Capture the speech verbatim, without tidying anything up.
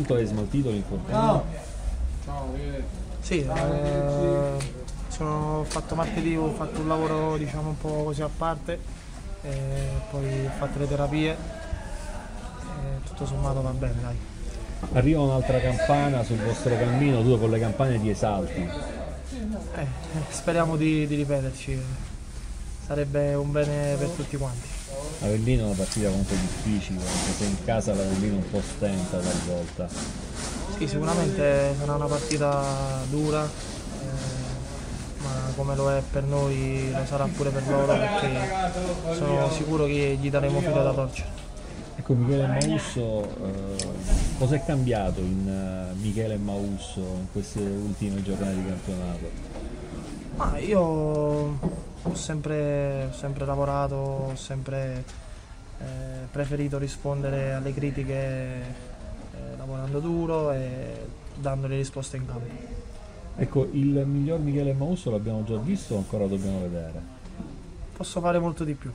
Intanto hai smaltito l'infortunio? No. Ciao, sì, eh, sono fatto martedì, ho fatto un lavoro diciamo un po' così a parte, e poi ho fatto le terapie, e tutto sommato va bene, dai. Arriva un'altra campana sul vostro cammino, due con le campane di Esaltì. Eh, speriamo di, di ripeterci, sarebbe un bene per tutti quanti. Avellino è una partita comunque difficile, perché se in casa l'Avellino un po' stenta talvolta. Sì, sicuramente sarà una partita dura, eh, ma come lo è per noi lo sarà pure per loro, perché sono sicuro che gli daremo filo da torcere. Ecco, Michele Emmausso, eh, cosa è cambiato in Michele Emmausso in queste ultime giornate di campionato? Ma io ho sempre, ho sempre lavorato, ho sempre eh, preferito rispondere alle critiche eh, lavorando duro e dando le risposte in campo. Ecco, il miglior Michele Emmausso l'abbiamo già visto o ancora lo dobbiamo vedere? Posso fare molto di più.